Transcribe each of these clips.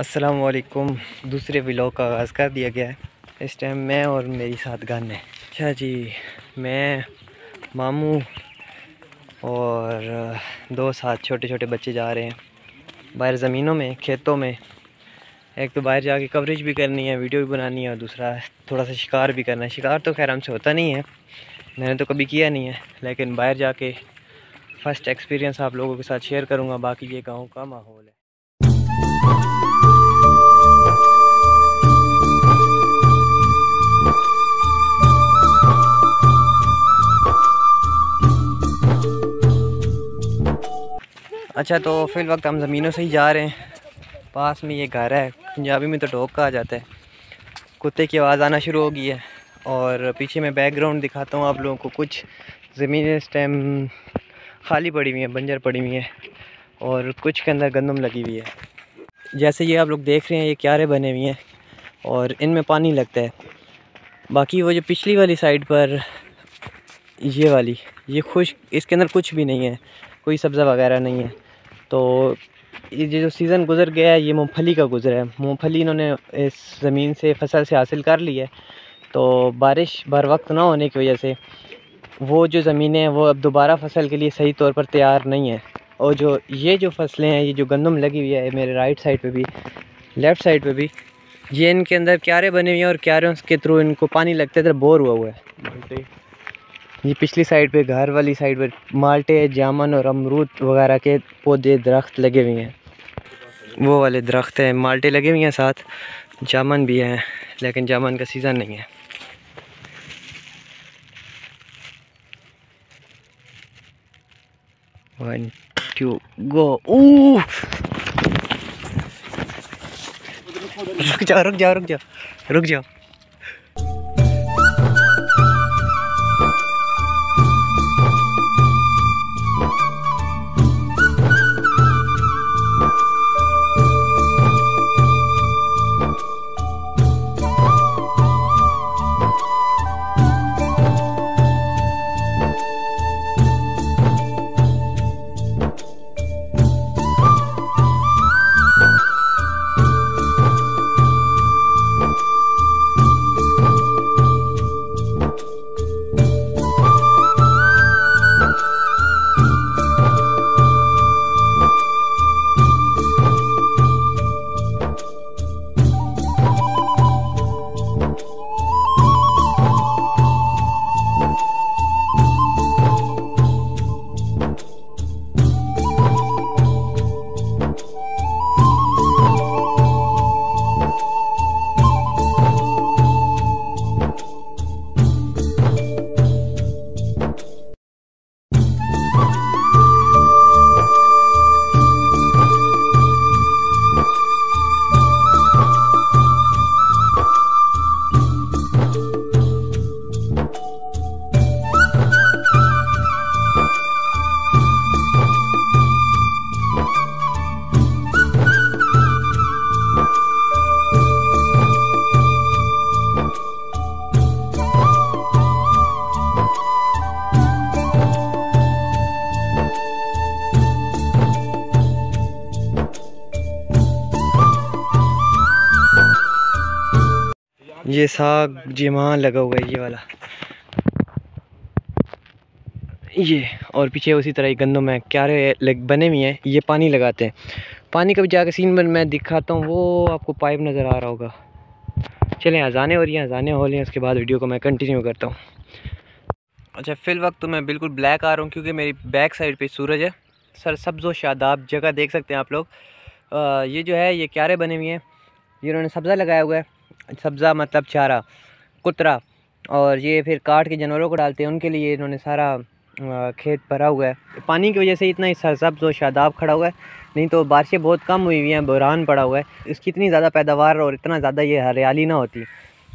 अस्सलामुअलैकुम। दूसरे व्लॉग का आगाज़ कर दिया गया है। इस टाइम मैं और मेरी साथ गन है। अच्छा जी, मैं, मामू और दो साथ छोटे छोटे बच्चे जा रहे हैं बाहर ज़मीनों में, खेतों में। एक तो बाहर जाके कवरेज भी करनी है, वीडियो भी बनानी है, और दूसरा थोड़ा सा शिकार भी करना है। शिकार तो खैर हमसे होता नहीं है, मैंने तो कभी किया नहीं है, लेकिन बाहर जाके फ़र्स्ट एक्सपीरियंस आप लोगों के साथ शेयर करूँगा। बाकी ये गाँव का माहौल है। अच्छा, तो फिल वक्त हम ज़मीनों से ही जा रहे हैं। पास में ये घर है, पंजाबी में तो ढोक कहा जाता है। कुत्ते की आवाज़ आना शुरू हो गई है और पीछे मैं बैकग्राउंड दिखाता हूँ आप लोगों को। कुछ ज़मीनें इस टाइम खाली पड़ी हुई हैं, बंजर पड़ी हुई हैं, और कुछ के अंदर गंदम लगी हुई है। जैसे ये आप लोग देख रहे हैं, ये क्यारे बने हुए हैं और इनमें पानी लगता है। बाकी वो जो पिछली वाली साइड पर ये वाली, ये खुश्क, इसके अंदर कुछ भी नहीं है, कोई सब्ज़ा वगैरह नहीं है। तो ये जो सीज़न गुज़र गया है, ये मूँगफली का गुज़र है। मूँगफली इन्होंने इस ज़मीन से, फसल से हासिल कर ली है। तो बारिश बर वक्त ना होने की वजह से वो जो ज़मीनें हैं वो अब दोबारा फसल के लिए सही तौर पर तैयार नहीं है। और जो ये जो फसलें हैं, ये जो गंदम लगी हुई है, मेरे राइट साइड पे भी, लेफ़्ट साइड पे भी, ये इनके अंदर क्यारे बने हुए हैं और क्यारों के थ्रू इनको पानी लगते तरह बोर हुआ हुआ है। ये पिछली साइड पे, घर वाली साइड पर, माल्टे, जामन और अमरूद वगैरह के पौधे, दरख्त लगे हुए हैं। वो वाले दरख्त हैं, माल्टे लगे हुए हैं, साथ जामन भी हैं, लेकिन जामन का सीज़न नहीं है। One two go. रुक जाओ। ये साग जिमा लगा हुआ है, ये वाला, ये, और पीछे उसी तरह ही गंदम है, क्यारे बने हुए हैं, ये पानी लगाते हैं। पानी का भी जाकर सीन बन मैं दिखाता हूँ, वो आपको पाइप नज़र आ रहा होगा। चलें, अजाने हो रही हैं, अजाने हो रही हैं, उसके बाद वीडियो को मैं कंटिन्यू करता हूँ। अच्छा, फिल वक्त तो मैं बिल्कुल ब्लैक आ रहा हूँ क्योंकि मेरी बैक साइड पर सूरज है। सर सब्ज़ो शादाब जगह देख सकते हैं आप लोग। ये जो है, ये क्यारे बने हुए हैं, ये उन्होंने सब्ज़ा लगाया हुआ है। सब्ज़ा मतलब चारा, कुतरा, और ये फिर काट के जानवरों को डालते हैं, उनके लिए इन्होंने सारा खेत भरा हुआ है। पानी की वजह से इतना ही सरसब्ज़ और शादाब खड़ा हुआ है, नहीं तो बारिशें बहुत कम हुई हैं, बुरान पड़ा हुआ है, इसकी इतनी ज़्यादा पैदावार और इतना ज़्यादा ये हरियाली ना होती।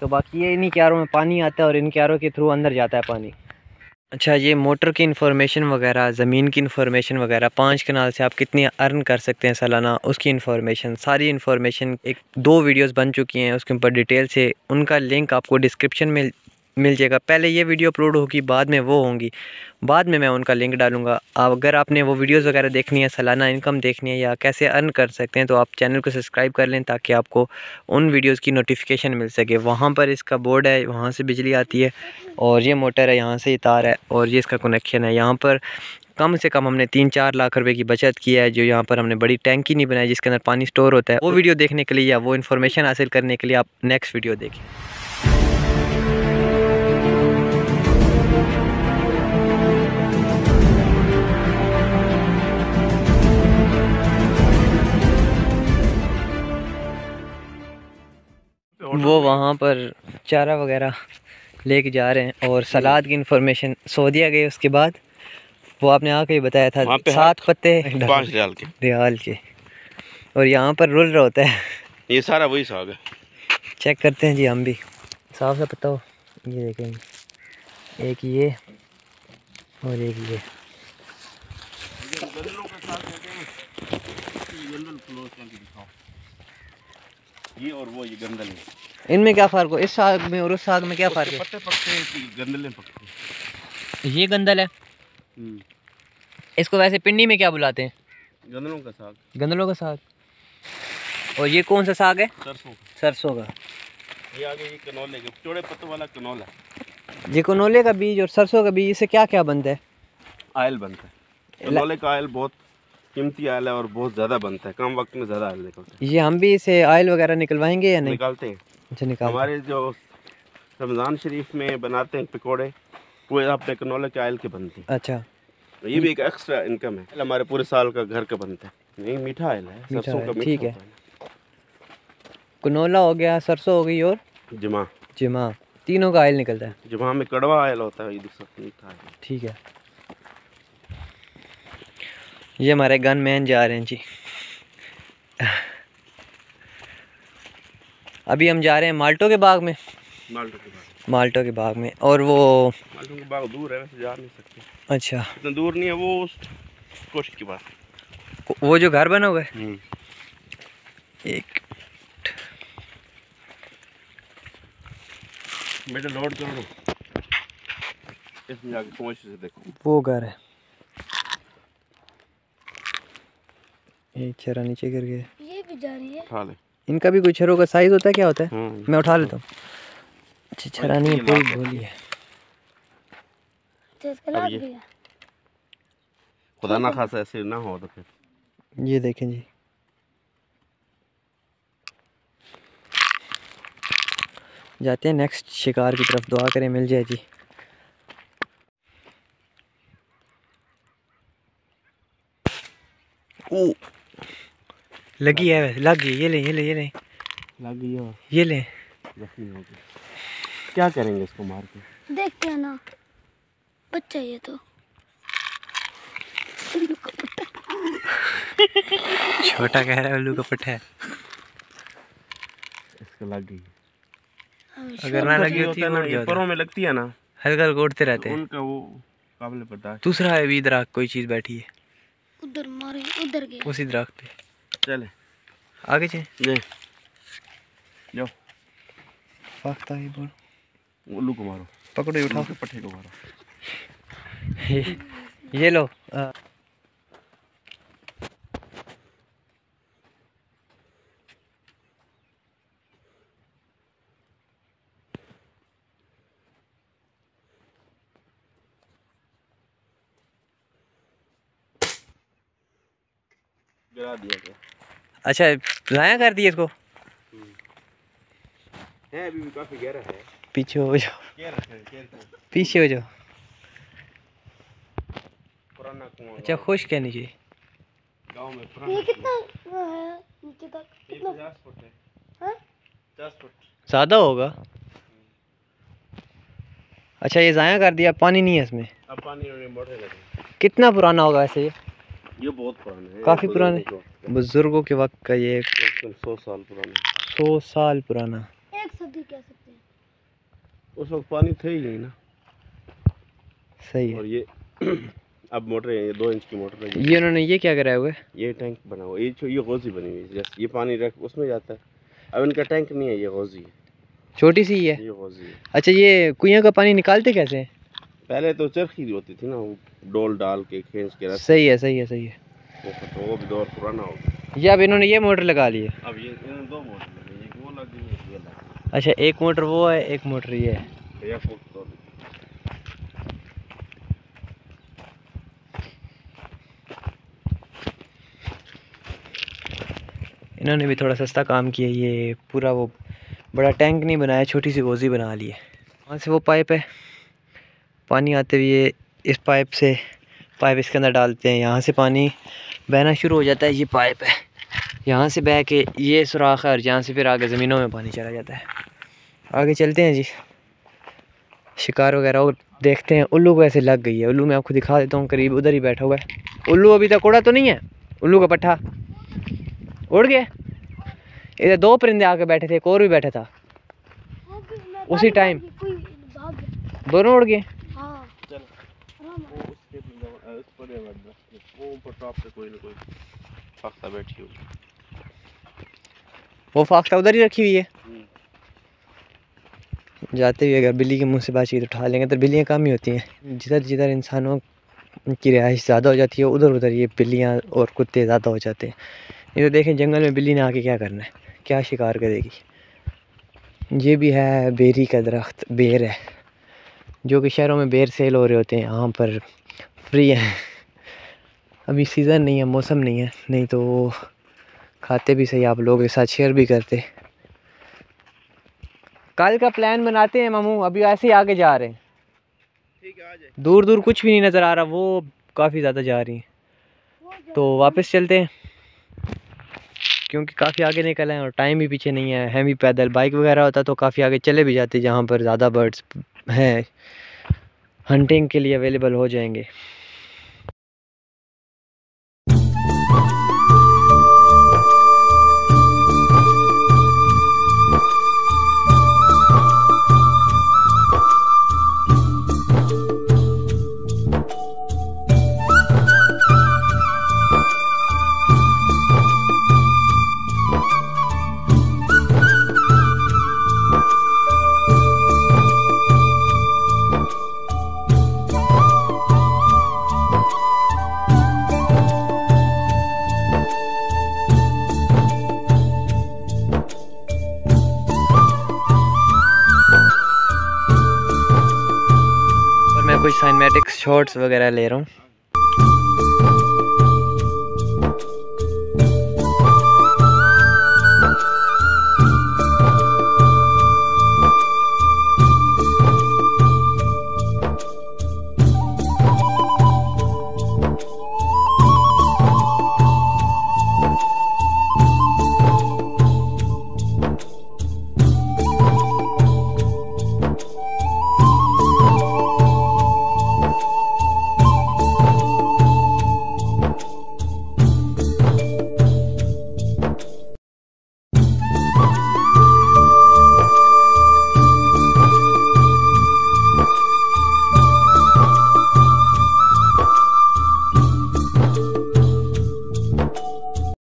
तो बाकी ये इन्हीं क्यारों में पानी आता है और इन क्यारों के थ्रू अंदर जाता है पानी। अच्छा, ये मोटर की इन्फॉर्मेशन वगैरह, ज़मीन की इन्फॉर्मेशन वगैरह, 5 कनाल से आप कितनी अर्न कर सकते हैं सालाना, उसकी इन्फॉर्मेशन, सारी इन्फॉर्मेशन, 1-2 वीडियोस बन चुकी हैं उसके ऊपर डिटेल से, उनका लिंक आपको डिस्क्रिप्शन में मिल जाएगा। पहले ये वीडियो अपलोड होगी, बाद में वो होंगी, बाद में मैं उनका लिंक डालूंगा। अगर आपने वो वीडियोस वगैरह देखनी है, सालाना इनकम देखनी है या कैसे अर्न कर सकते हैं, तो आप चैनल को सब्सक्राइब कर लें ताकि आपको उन वीडियोस की नोटिफिकेशन मिल सके। वहाँ पर इसका बोर्ड है, वहाँ से बिजली आती है और ये मोटर है, यहाँ से ये तार है और ये इसका कनेक्शन है। यहाँ पर कम से कम हमने 3-4 लाख रुपए की बचत की है, जो यहाँ पर हमने बड़ी टैंकी नहीं बनाई जिसके अंदर पानी स्टोर होता है। वो वीडियो देखने के लिए या वो इन्फॉर्मेशन हासिल करने के लिए आप नेक्स्ट वीडियो देखें। वो वहाँ पर चारा वगैरह लेके जा रहे हैं और सलाद की इन्फॉर्मेशन सऊदीया गए, उसके बाद वो आपने आके ही बताया था 7 पत्ते 5 रियाल के। और यहाँ पर रुल रहा होता है, ये सारा वही साग है। चेक करते हैं जी हम भी, साफ सा पता हो, ये देखेंगे एक ये और एक ये। ये और वो ये गंदल, इनमें क्या फ़र्क हो? इस साग में और उस साग में क्या फ़र्क है? पत्ते पकते गंदल पकते। ये गंदल है, इसको वैसे पिंडी में क्या बुलाते हैं? गंदलों का साग। गंदलों का साग। और ये कौन सा साग है? सरसों। सरसों का। ये आगे ये कनोले के चौड़े पत्तों वाला कनोला। ये कनोले का बीज और सरसों का बीज, इससे क्या क्या बनता है? आयल बनता है। कनोले का आयल बहुत कीमती आयल है और बहुत ज़्यादा बनता है, कम वक्त में ज़्यादा आयल निकलता है। ये हम भी इसे आयल वगैरह निकलवाएंगे या नहीं? निकालते हैं। अच्छा, निकाल हमारे जो रमज़ान शरीफ में बनाते हैं पकौड़े, वो अपने कनोले के आयल के बनते हैं। अच्छा, ये भी एक एक्स्ट्रा इनकम है हमारे पूरे साल का, घर का बनता है। नहीं, मीठा आयल है, सरसों का। ठीक है, कनोला हो गया, सरसों हो गई और जमा जमा, तीनों का आयल निकलता है। जमा में कड़वा आयल होता है, ये दूसरा मीठा आयल। ठीक है, ये हमारे गन मैन जा रहे हैं जी। अभी हम जा रहे हैं माल्टो के बाग में। माल्टो के बाग में, और वो माल्टो के बाग दूर है, वैसे जा नहीं सकते। अच्छा, इतना दूर नहीं है वो, कोशिश की बात। वो जो घर बना हुआ है, एक बेटा लोड करो, इसमें जाके पहुंच से देखो, वो घर है। एक छरा नीचे गिर गया, ये भी जा रही है। उठा ले। इनका भी कोई छरों का साइज होता है, क्या होता है? मैं उठा लेता हूँ। अच्छा, छरा नहीं कोई गोली है। खुदा ना खासा ऐसे ना हो तो फिर। ये देखें जी, जाते हैं नेक्स्ट शिकार की तरफ, दुआ करें मिल जाए जी। ओ लगी है, लग गई। ये ले लग गई हो, ये ले जख्मी हो गई। क्या करेंगे इसको मार के? देखते हैं ना, बच्चा ये तो छोटा कह रहा है, उल्लू का पट्टा है। इसको लग गई, अगर ना लगी होती है, परों में लगती है ना, हल्का गोड़ते रहते हैं, उनका वो काबिल बर्दाश्त। दूसरा है, भी इधर कोई चीज़ बैठी है, उधर मारे, उधर गए उसी दरख्त पे। चले आगे चले, जाओ फाखता ही बोल, उल्लू को मारो, पकड़ो, उठाओ के पट्टे को मारो। ये लो, गिरा दिया क्या? अच्छा, लाया कर दिया इसको है, अभी भी काफी गहरा है। पीछे हो जाओ, पीछे हो जाओ। पुराना कुआं, अच्छा खुश क्या नीचे गांव में पुराना। ये कितना है नीचे तक? कितना 50 फुट है? हां 10 फुट ज्यादा होगा। अच्छा, ये जाया कर दिया, पानी नहीं है इसमें अब, पानी उन्होंने मोटर लगा। कितना पुराना होगा वैसे ये बहुत पुराना है, काफ़ी पुराने बुजुर्गों के वक्त का। ये 100 साल पुराना, 100 साल पुराना, 1 सदी कह सकते हैं। उस वक्त पानी थे ही नहीं ना। सही है। और ये अब मोटर है, ये 2 इंच की मोटर है। ये उन्होंने ये क्या कराया हुआ है? ये टैंक बना हुआ, ये गोजी बनी हुई है, ये पानी रख उसमें जाता है। अब इनका टैंक नहीं है, ये गोजी है। छोटी सी ही है ये। अच्छा ये कुइयां का पानी निकालते कैसे है? पहले तो चरखी होती थी ना, वो डोल डाल के खींच के रखते। सही है सही है सही है। वो भी दौर पुराना हो गया। ये अब इन्होंने ये मोटर लगा ली है। अब ये इन्होंने दो मोटर लगाई, एक वो लगी है ये लगी। अच्छा एक मोटर वो है एक मोटर ये है। इन्होंने भी थोड़ा सस्ता काम किया, ये पूरा वो बड़ा टैंक नहीं बनाया, छोटी सी गोजी बना ली है। वहाँ से वो पाइप है, पानी आते हुए इस पाइप से पाइप इसके अंदर डालते हैं, यहाँ से पानी बहना शुरू हो जाता है। ये पाइप है, यहाँ से बह के ये सुराख है और यहाँ से फिर आगे ज़मीनों में पानी चला जाता है। आगे चलते हैं जी, शिकार वगैरह और देखते हैं। उल्लू को ऐसे लग गई है, उल्लू मैं आपको दिखा देता हूँ, करीब उधर ही बैठा हुआ है उल्लू। अभी तक उड़ा तो नहीं है, उल्लू का पट्ठा उड़ गया। इधर दो परिंदे आके बैठे थे, एक और भी बैठा था उसी टाइम, दोनों उड़ गए। वो फाख्ता उधर ही रखी हुई है। जाते हुए अगर बिल्ली के मुंह से बातचीत उठा लेंगे तो बिल्लियाँ कम ही होती हैं। जिधर जिधर इंसानों की रिहाइश ज़्यादा हो जाती है उधर उधर ये बिल्लियाँ और कुत्ते ज़्यादा हो जाते हैं। ये तो देखें जंगल में बिल्ली ने आके क्या करना है, क्या शिकार करेगी। ये भी है बेरी का दरख्त, बेर है, जो कि शहरों में बेर सेल हो रहे होते हैं, यहाँ पर फ्री है। अभी सीज़न नहीं है, मौसम नहीं है, नहीं तो खाते भी सही। आप लोगों के साथ शेयर भी करते। कल का प्लान बनाते हैं मामू, अभी ऐसे ही आगे जा रहे हैं। ठीक है, आ जाए। दूर दूर कुछ भी नहीं नज़र आ रहा, वो काफ़ी ज़्यादा जा रही हैं, तो वापस चलते हैं क्योंकि काफ़ी आगे निकल आए और टाइम भी पीछे नहीं है। हैं भी पैदल, बाइक वगैरह होता तो काफ़ी आगे चले भी जाते, जहाँ पर ज़्यादा बर्ड्स हैं हंटिंग के लिए अवेलेबल हो जाएंगे। कुछ साइमेटिक्स शॉट्स वगैरह ले रहा हूँ।